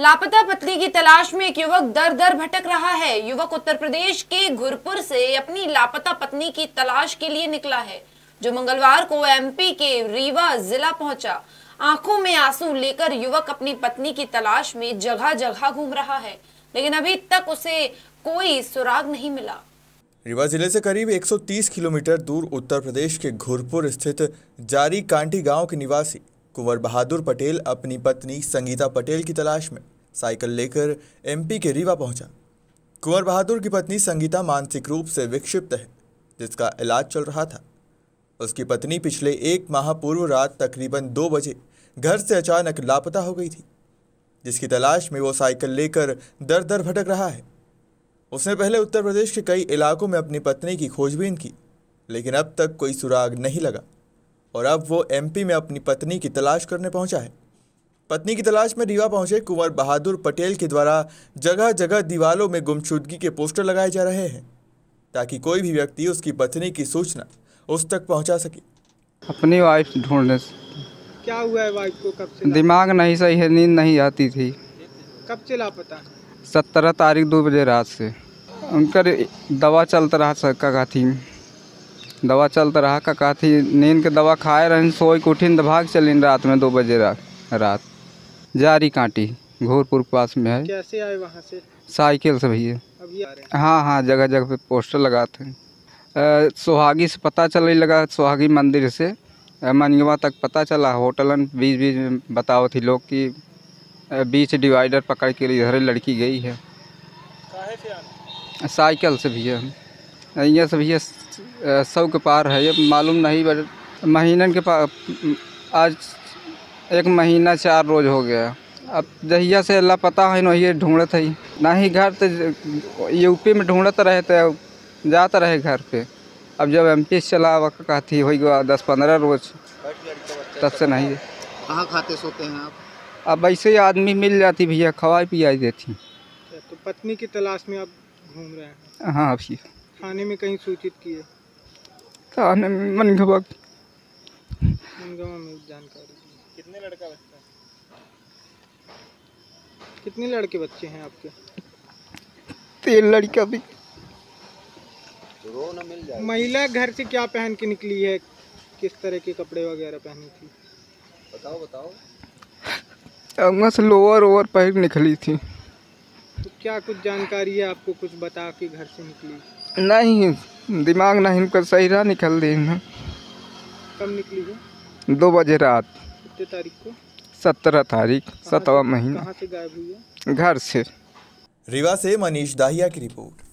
लापता पत्नी की तलाश में एक युवक दर दर भटक रहा है। युवक उत्तर प्रदेश के घूरपुर से अपनी लापता पत्नी की तलाश के लिए निकला है, जो मंगलवार को एमपी के रीवा जिला पहुंचा। आंखों में आंसू लेकर युवक अपनी पत्नी की तलाश में जगह जगह घूम रहा है, लेकिन अभी तक उसे कोई सुराग नहीं मिला। रीवा जिले से करीब 130 किलोमीटर दूर उत्तर प्रदेश के घूरपुर स्थित जारी कांटी गांव के निवासी कुंवर बहादुर पटेल अपनी पत्नी संगीता पटेल की तलाश में साइकिल लेकर एमपी के रीवा पहुंचा। कुंवर बहादुर की पत्नी संगीता मानसिक रूप से विक्षिप्त है, जिसका इलाज चल रहा था। उसकी पत्नी पिछले एक माह पूर्व रात तकरीबन 2 बजे घर से अचानक लापता हो गई थी, जिसकी तलाश में वो साइकिल लेकर दर दर भटक रहा है। उसने पहले उत्तर प्रदेश के कई इलाकों में अपनी पत्नी की खोजबीन की, लेकिन अब तक कोई सुराग नहीं लगा और अब वो एमपी में अपनी पत्नी की तलाश करने पहुंचा है। पत्नी की तलाश में रीवा पहुंचे कुंवर बहादुर पटेल के द्वारा जगह जगह दीवालों में गुमशुदगी के पोस्टर लगाए जा रहे हैं, ताकि कोई भी व्यक्ति उसकी पत्नी की सूचना उस तक पहुँचा सके। अपनी वाइफ ढूंढने क्या हुआ है? वाइफ को कब से दिमाग नहीं सही है, नींद नहीं आती थी। कब से लापता? 17 तारीख 2 बजे रात से। उनका दवा चलता रहा सर, काकाथी दवा चलता रहा। काकाथी नींद के दवा खाए रहे, सोई के उठिन भाग चलिन रात में 2 बजे रात। जारी कांटी घूरपुर के पास में है। कैसे आए वहाँ से? साइकिल से भैया। हाँ, जगह जगह पे पोस्टर लगाते हैं। सोहागी से पता चलने लगा, सोहागी मंदिर से मनियवा तक पता चला। होटलन बीच बीच में बताओ थी लोग कि बीच डिवाइडर पकड़ के लिए इधर लड़की गई है। काहे से आना? साइकिल से भैया। यहाँ से भैया 100 के पार है, ये मालूम नहीं। बट महीनन के पास आज 1 महीना 4 रोज हो गया। अब जहिया से अल्लाह पता है नही ढूंढत है, ना ही घर तो यूपी में ढूंढत रहते, जाता रहे घर पे। अब जब एमपी चला वक्त कहती हो 10-15 रोज तब से नहीं। कहाँ खाते सोते हैं आप? अब ऐसे ही आदमी मिल जाती भैया, खवाई पियाई देती। तो पत्नी की तलाश में आप घूम रहे हैं? हाँ भैया। थाने में कहीं सूचित किए? थाने में मनगवा में जानकारी। कितने लड़का बच्चा है? कितने लड़के बच्चे हैं आपके? 3 लड़का भी। महिला घर से क्या पहन के निकली है? किस तरह के कपड़े वगैरह पहनी थी? बताओ बताओ। लोअर ओवर पहन निकली थी। तो क्या कुछ जानकारी है आपको? कुछ बता के घर से निकली? नहीं, दिमाग नहीं इनका सही रहा, निकल दी। कब निकली है? 2 बजे रात। कितने तारीख को? 17 तारीख, 7वां महीना। कहाँ से गायब हुई है? घर से। रीवा से मनीष दाहिया की रिपोर्ट।